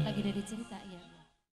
Lagi dari cerita ya.